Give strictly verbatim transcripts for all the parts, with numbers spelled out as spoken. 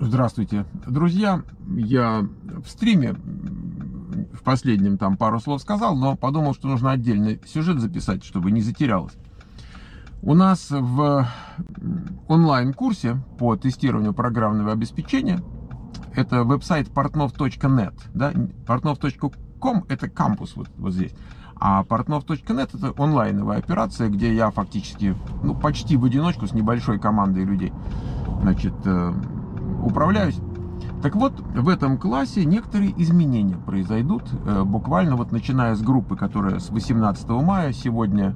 Здравствуйте, друзья. Я в стриме в последнем там пару слов сказал, но подумал, что нужно отдельный сюжет записать, чтобы не затерялось. У нас в онлайн-курсе по тестированию программного обеспечения это веб-сайт порт нов точка нет, да? порт нов точка ком это кампус вот, вот здесь, а порт нов точка нет это онлайновая операция, где я фактически, ну, почти в одиночку с небольшой командой людей, значит, управляюсь. Так вот, в этом классе некоторые изменения произойдут, буквально вот начиная с группы, которая с восемнадцатого мая, сегодня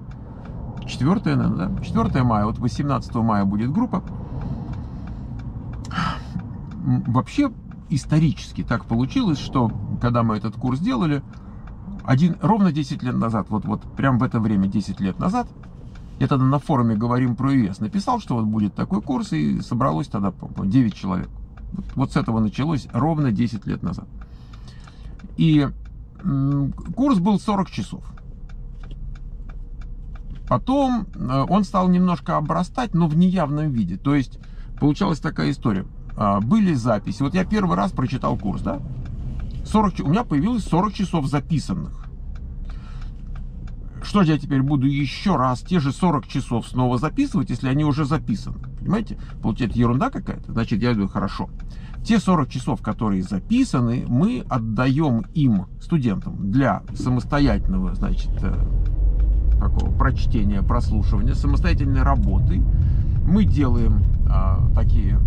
четвёртое, наверное, да? четвёртое мая, вот восемнадцатого мая будет группа. Вообще, исторически так получилось, что когда мы этот курс делали, один, ровно десять лет назад, вот, вот прям в это время десять лет назад, я тогда на форуме «Говорим про ИВС» написал, что вот будет такой курс, и собралось тогда девять человек. Вот с этого началось ровно десять лет назад. И курс был сорок часов. Потом он стал немножко обрастать, но в неявном виде. То есть получалась такая история. Были записи. Вот я первый раз прочитал курс, да? сорок, у меня появилось сорок часов записанных. Что же я теперь буду еще раз те же сорок часов снова записывать, если они уже записаны? Понимаете? Получается, ерунда какая-то. Значит, я говорю, хорошо. Те сорок часов, которые записаны, мы отдаем им, студентам, для самостоятельного, значит, такого прочтения, прослушивания, самостоятельной работы. Мы делаем а, такие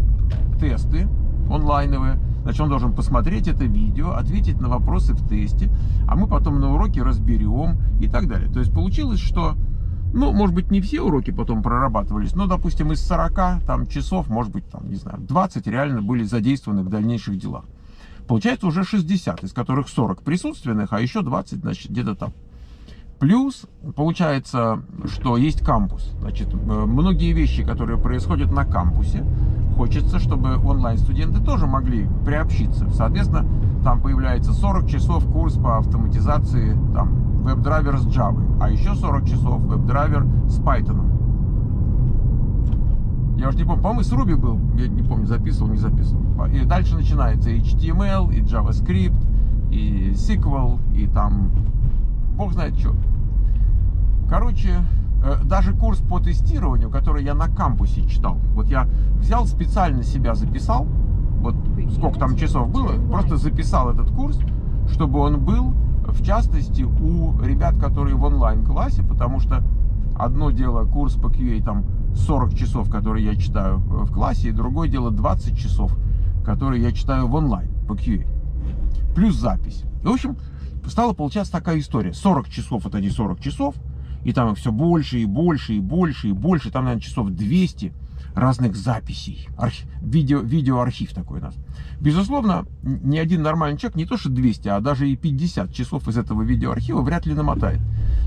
тесты онлайновые. Значит, он должен посмотреть это видео, ответить на вопросы в тесте, а мы потом на уроке разберем и так далее. То есть получилось, что, ну, может быть, не все уроки потом прорабатывались, но, допустим, из сорока там, часов, может быть, там, не знаю, двадцать реально были задействованы в дальнейших делах. Получается уже шестьдесят, из которых сорок присутственных, а еще двадцать, значит, где-то там. Плюс получается, что есть кампус. Значит, многие вещи, которые происходят на кампусе, хочется, чтобы онлайн-студенты тоже могли приобщиться. Соответственно, там появляется сорок часов курс по автоматизации там веб-драйвер с Java, а еще сорок часов веб-драйвер с Python. Я уже не помню, по-моему, с Ruby был, я не помню, записывал, не записывал. И дальше начинается эйч ти эм эл, и JavaScript, и эс кью эль, и там бог знает что. Короче, даже курс по тестированию, который я на кампусе читал, вот я взял, специально себя записал, вот сколько там часов было, просто записал этот курс, чтобы он был, в частности, у ребят, которые в онлайн-классе, потому что одно дело курс по кью эй, там сорок часов, которые я читаю в классе, и другое дело двадцать часов, которые я читаю в онлайн по кью эй, плюс запись. И, в общем, стала получаться такая история. сорок часов, это не сорок часов, и там их все больше и больше и больше и больше. Там, наверное, часов двести разных записей. Архи... Видео... Видеоархив такой у нас. Безусловно, ни один нормальный человек не то что двести, а даже и пятьдесят часов из этого видеоархива вряд ли намотает.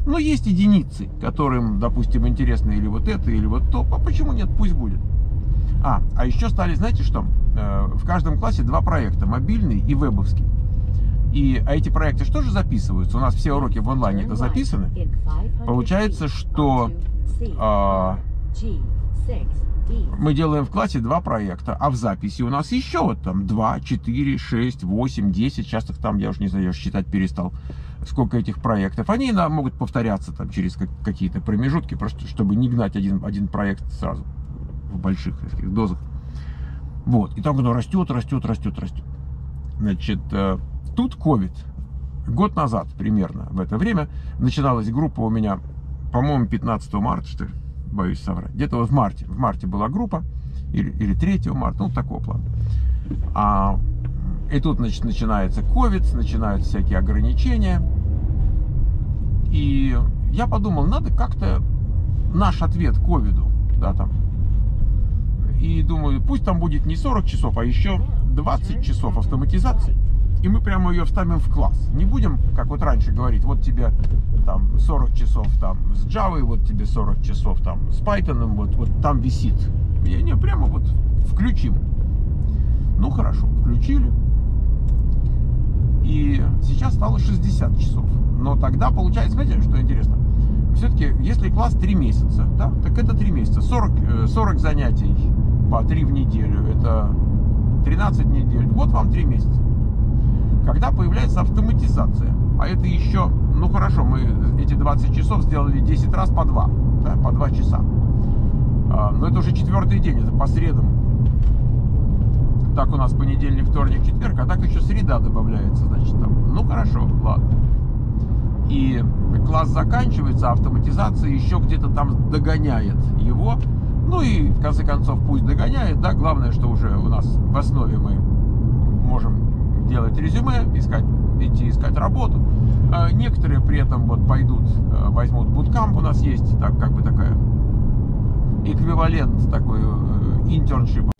Но есть единицы, которым, допустим, интересно или вот это, или вот то. А почему нет? Пусть будет. А, а еще стали, знаете что? В каждом классе два проекта. Мобильный и вебовский. И эти проекты что же записываются? У нас все уроки в онлайне это записаны. Получается, что а, мы делаем в классе два проекта, а в записи у нас еще вот там два, четыре, шесть, восемь, десять. Сейчас их там, я уж не знаю, я уж считать перестал, сколько этих проектов. Они да, могут повторяться там через какие-то промежутки, просто чтобы не гнать один, один проект сразу в больших таких дозах. Вот. И там оно растет, растет, растет, растет. Значит... Тут ковид. Год назад примерно в это время начиналась группа у меня, по-моему, пятнадцатого марта, что ли, боюсь соврать. Где-то вот в марте. В марте была группа, или, или третьего марта, ну, такого плана. А, и тут, значит, начинается ковид, начинаются всякие ограничения. И я подумал, надо как-то наш ответ ковиду, да, там. И думаю, пусть там будет не сорок часов, а еще двадцать часов автоматизации. И мы прямо ее вставим в класс. Не будем, как вот раньше, говорить, вот тебе там сорок часов там с Java, вот тебе сорок часов там с Python, вот, вот там висит. Не, не, прямо вот включим. Ну хорошо, включили. И сейчас стало шестьдесят часов. Но тогда получается, знаете, что интересно? Все-таки, если класс три месяца, да, так это три месяца. сорок занятий по три в неделю, это... двенадцать недель. Вот вам три месяца. Когда появляется автоматизация, а это еще, ну хорошо, мы эти двадцать часов сделали десять раз по два, да, по два часа. Но это уже четвертый день, это по средам. Так у нас понедельник, вторник, четверг, а так еще среда добавляется, значит, там. Ну хорошо, ладно. И класс заканчивается, автоматизация еще где-то там догоняет его. Ну и в конце концов пусть догоняет, да, главное, что уже у нас в основе мы можем делать резюме, искать, идти искать работу. А некоторые при этом вот пойдут, возьмут буткамп, у нас есть, так как бы такая эквивалент такой интерншипа.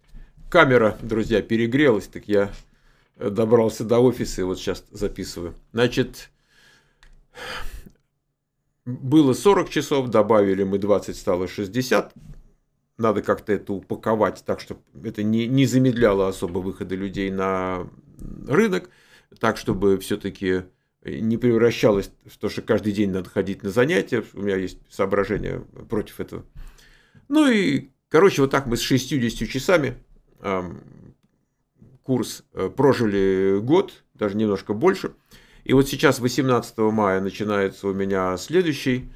Камера, друзья, перегрелась, так я добрался до офиса и вот сейчас записываю. Значит, было сорок часов, добавили мы двадцать, стало шестьдесят. Надо как-то это упаковать так, чтобы это не, не замедляло особо выхода людей на рынок, так, чтобы все-таки не превращалось в то, что каждый день надо ходить на занятия. У меня есть соображения против этого. Ну и, короче, вот так мы с шестьюдесятью часами э, курс э, прожили год, даже немножко больше. И вот сейчас восемнадцатого мая начинается у меня следующий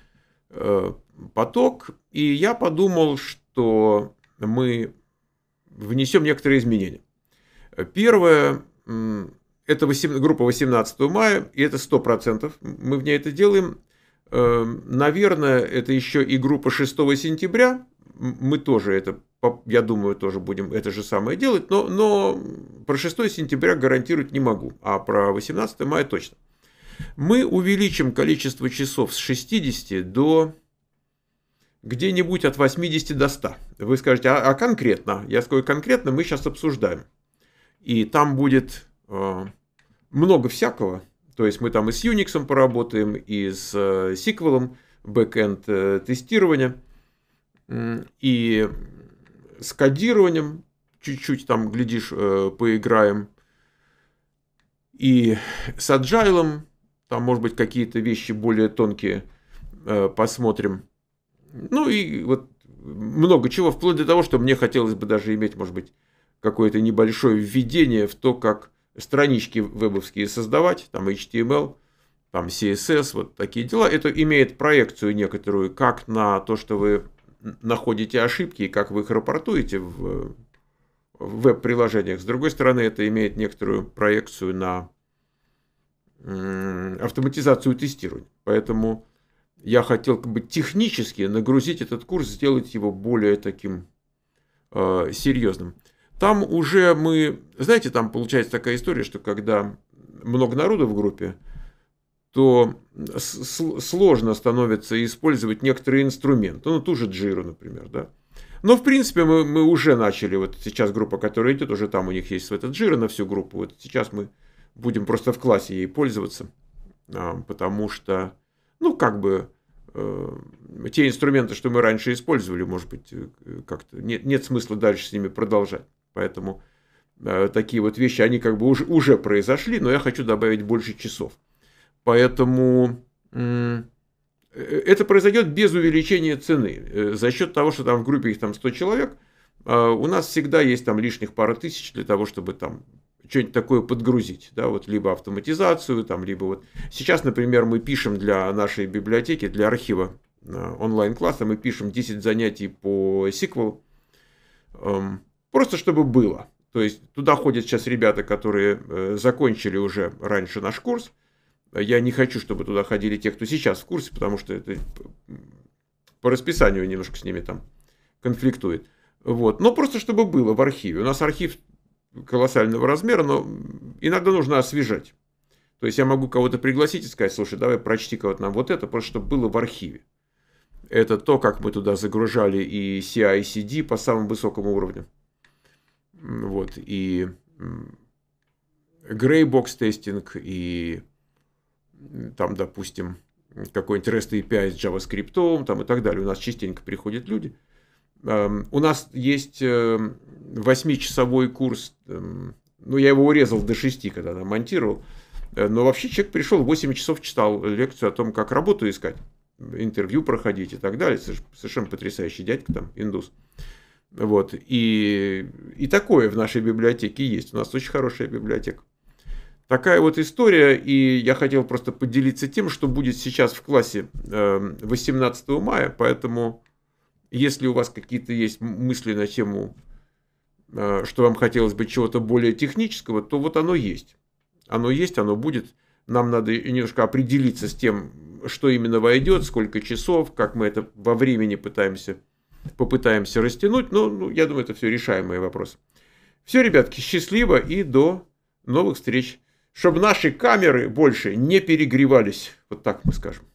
э, поток. И я подумал, что мы внесем некоторые изменения. Первое, это группа восемнадцатого мая, и это сто процентов мы в ней это делаем. Наверное, это еще и группа шестого сентября. Мы тоже это, я думаю, тоже будем это же самое делать, но, но про шестое сентября гарантировать не могу, а про восемнадцатое мая точно. Мы увеличим количество часов с шестидесяти до... где-нибудь от восьмидесяти до ста. Вы скажете, а, а конкретно? Я скажу, конкретно мы сейчас обсуждаем. И там будет э, много всякого. То есть мы там и с Unix поработаем, и с э, сиквелом, бэкэнд э, тестирования, э, и с кодированием чуть-чуть там, глядишь, э, поиграем. И с Agile, там, может быть, какие-то вещи более тонкие э, посмотрим. Ну и вот много чего, вплоть до того, что мне хотелось бы даже иметь, может быть, какое-то небольшое введение в то, как странички вебовские создавать, там эйч ти эм эл, там си эс эс, вот такие дела. Это имеет проекцию некоторую, как на то, что вы находите ошибки и как вы их рапортуете в веб-приложениях. С другой стороны, это имеет некоторую проекцию на автоматизацию тестирования. Поэтому... я хотел как бы технически нагрузить этот курс, сделать его более таким э, серьезным. Там уже мы... знаете, там получается такая история, что когда много народу в группе, то сложно становится использовать некоторые инструменты. Ну, ту же Jira, например, да. Но, в принципе, мы, мы уже начали. Вот сейчас группа, которая идет, уже там у них есть этот Jira на всю группу. Вот сейчас мы будем просто в классе ей пользоваться, э, потому что... ну, как бы э, те инструменты, что мы раньше использовали, может быть, как-то нет, нет смысла дальше с ними продолжать. Поэтому э, такие вот вещи, они как бы уже, уже произошли, но я хочу добавить больше часов. Поэтому э, это произойдет без увеличения цены. Э, за счет того, что там в группе их там сто человек, э, у нас всегда есть там лишних пара тысяч для того, чтобы там... что-нибудь такое подгрузить, да, вот либо автоматизацию, там, либо вот сейчас, например, мы пишем для нашей библиотеки, для архива онлайн-класса, мы пишем десять занятий по сиквелу, просто чтобы было. То есть туда ходят сейчас ребята, которые закончили уже раньше наш курс. Я не хочу, чтобы туда ходили те, кто сейчас в курсе, потому что это по расписанию немножко с ними там конфликтует. Вот. Но просто чтобы было в архиве. У нас архив колоссального размера, но иногда нужно освежать. То есть я могу кого-то пригласить и сказать, слушай, давай прочти-ка вот нам вот это, просто чтобы было в архиве. Это то, как мы туда загружали и си ай, и си ди по самому высокому уровню. Вот, и грейбокс тестинг, и там, допустим, какой-нибудь рест эй пи ай с JavaScript, там и так далее. У нас частенько приходят люди. У нас есть восьмичасовой курс, ну, я его урезал до шести, когда монтировал, но вообще человек пришел, восемь часов читал лекцию о том, как работу искать, интервью проходить и так далее. Совершенно потрясающий дядька там, индус. Вот. И, и такое в нашей библиотеке есть. У нас очень хорошая библиотека. Такая вот история, и я хотел просто поделиться тем, что будет сейчас в классе восемнадцатого мая, поэтому если у вас какие-то есть мысли на тему, что вам хотелось бы чего-то более технического, то вот оно есть. Оно есть, оно будет. Нам надо немножко определиться с тем, что именно войдет, сколько часов, как мы это во времени пытаемся, попытаемся растянуть. Но ну, я думаю, это все решаемые вопросы. Все, ребятки, счастливо и до новых встреч. Чтобы наши камеры больше не перегревались. Вот так мы скажем.